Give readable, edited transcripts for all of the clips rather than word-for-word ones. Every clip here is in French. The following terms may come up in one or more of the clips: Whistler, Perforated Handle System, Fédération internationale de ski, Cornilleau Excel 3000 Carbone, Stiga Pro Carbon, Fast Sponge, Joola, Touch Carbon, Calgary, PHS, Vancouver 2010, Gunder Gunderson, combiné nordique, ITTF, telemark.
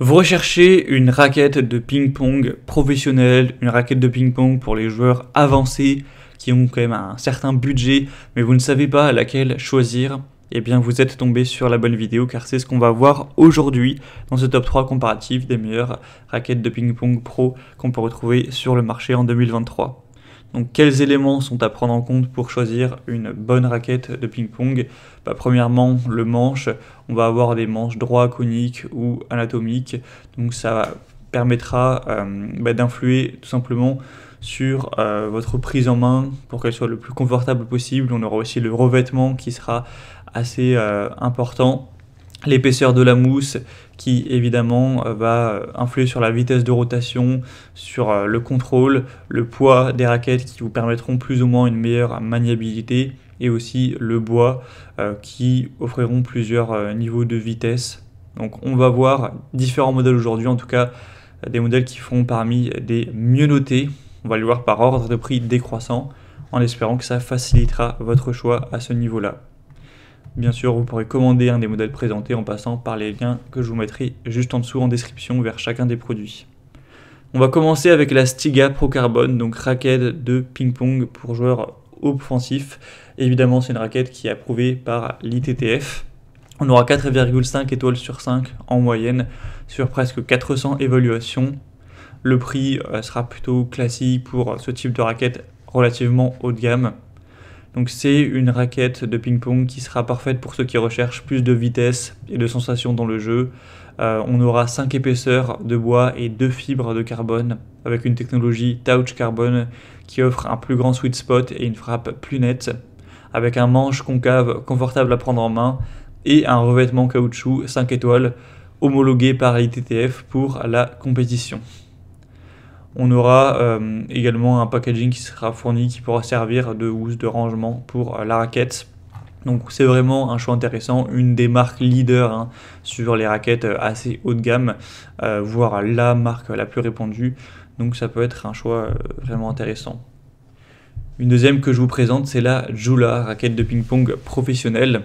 Vous recherchez une raquette de ping-pong professionnelle, une raquette de ping-pong pour les joueurs avancés qui ont quand même un certain budget, mais vous ne savez pas laquelle choisir, eh bien vous êtes tombé sur la bonne vidéo car c'est ce qu'on va voir aujourd'hui dans ce top 3 comparatif des meilleures raquettes de ping-pong pro qu'on peut retrouver sur le marché en 2023. Donc quels éléments sont à prendre en compte pour choisir une bonne raquette de ping-pong? Premièrement, le manche. On va avoir des manches droits, coniques ou anatomiques. Donc ça permettra d'influer tout simplement sur votre prise en main pour qu'elle soit le plus confortable possible. On aura aussi le revêtement qui sera assez important. L'épaisseur de la mousse qui évidemment va influer sur la vitesse de rotation, sur le contrôle, le poids des raquettes qui vous permettront plus ou moins une meilleure maniabilité et aussi le bois qui offriront plusieurs niveaux de vitesse. Donc on va voir différents modèles aujourd'hui, en tout cas des modèles qui feront parmi des mieux notés. On va les voir par ordre de prix décroissant en espérant que ça facilitera votre choix à ce niveau-là. Bien sûr, vous pourrez commander un des modèles présentés en passant par les liens que je vous mettrai juste en dessous en description vers chacun des produits. On va commencer avec la Stiga Pro Carbon, donc raquette de ping-pong pour joueurs offensifs. Évidemment, c'est une raquette qui est approuvée par l'ITTF. On aura 4,5 étoiles sur 5 en moyenne sur presque 400 évaluations. Le prix sera plutôt classique pour ce type de raquette relativement haut de gamme. Donc c'est une raquette de ping-pong qui sera parfaite pour ceux qui recherchent plus de vitesse et de sensation dans le jeu. On aura 5 épaisseurs de bois et 2 fibres de carbone avec une technologie Touch Carbon qui offre un plus grand sweet spot et une frappe plus nette, avec un manche concave confortable à prendre en main et un revêtement caoutchouc 5 étoiles homologué par l'ITTF pour la compétition. On aura également un packaging qui sera fourni qui pourra servir de housse de rangement pour la raquette. Donc c'est vraiment un choix intéressant, une des marques leaders sur les raquettes assez haut de gamme, voire la marque la plus répandue. Donc ça peut être un choix vraiment intéressant. Une deuxième que je vous présente, c'est la Joola, raquette de ping-pong professionnelle.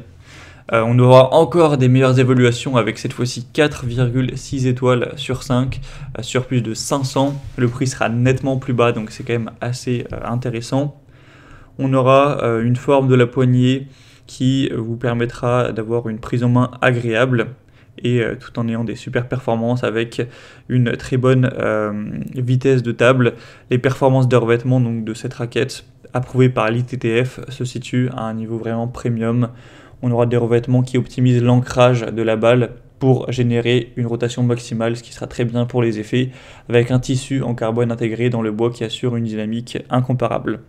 On aura encore des meilleures évaluations avec cette fois-ci 4,6 étoiles sur 5 sur plus de 500. Le prix sera nettement plus bas, donc c'est quand même assez intéressant. On aura une forme de la poignée qui vous permettra d'avoir une prise en main agréable et tout en ayant des super performances avec une très bonne vitesse de table. Les performances de revêtement donc, de cette raquette approuvée par l'ITTF se situent à un niveau vraiment premium. On aura des revêtements qui optimisent l'ancrage de la balle pour générer une rotation maximale, ce qui sera très bien pour les effets, avec un tissu en carbone intégré dans le bois qui assure une dynamique incomparable.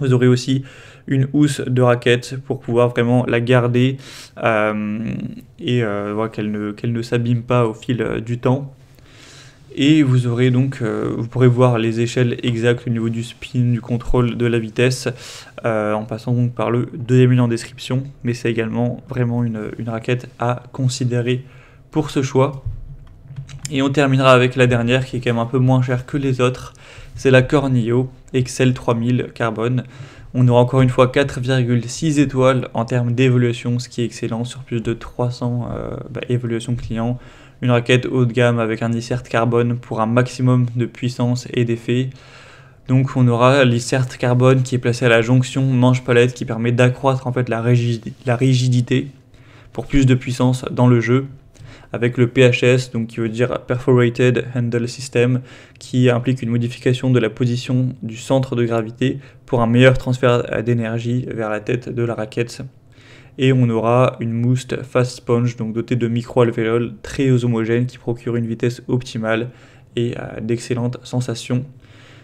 Vous aurez aussi une housse de raquette pour pouvoir vraiment la garder qu'elle ne s'abîme pas au fil du temps. Et vous aurez donc, vous pourrez voir les échelles exactes au niveau du spin, du contrôle, de la vitesse, en passant donc par le deuxième lien en description. Mais c'est également vraiment une raquette à considérer pour ce choix. Et on terminera avec la dernière qui est quand même un peu moins chère que les autres. C'est la Cornilleau Excel 3000 Carbone. On aura encore une fois 4,6 étoiles en termes d'évaluation, ce qui est excellent sur plus de 300 évaluations clients. Une raquette haut de gamme avec un insert carbone pour un maximum de puissance et d'effet. Donc on aura l'insert carbone qui est placé à la jonction manche-palette qui permet d'accroître en fait la rigidité pour plus de puissance dans le jeu. Avec le PHS, donc qui veut dire Perforated Handle System, qui implique une modification de la position du centre de gravité pour un meilleur transfert d'énergie vers la tête de la raquette. Et on aura une mousse Fast Sponge, donc dotée de micro-alvéoles très homogènes qui procure une vitesse optimale et d'excellentes sensations.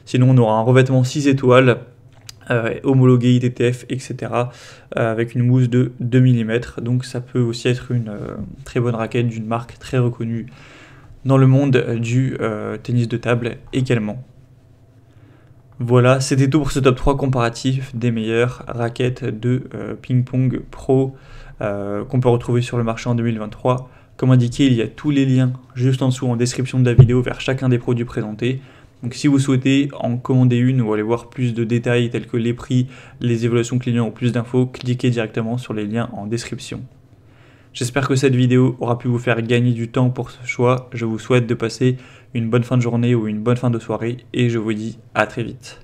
Sinon, on aura un revêtement 6 étoiles, homologué ITTF, etc. Avec une mousse de 2 mm. Donc ça peut aussi être une très bonne raquette d'une marque très reconnue dans le monde du tennis de table également. Voilà, c'était tout pour ce top 3 comparatif des meilleures raquettes de ping-pong pro qu'on peut retrouver sur le marché en 2023. Comme indiqué, il y a tous les liens juste en dessous en description de la vidéo vers chacun des produits présentés. Donc si vous souhaitez en commander une ou aller voir plus de détails tels que les prix, les évaluations clients ou plus d'infos, cliquez directement sur les liens en description. J'espère que cette vidéo aura pu vous faire gagner du temps pour ce choix. Je vous souhaite de passer une bonne fin de journée ou une bonne fin de soirée et je vous dis à très vite.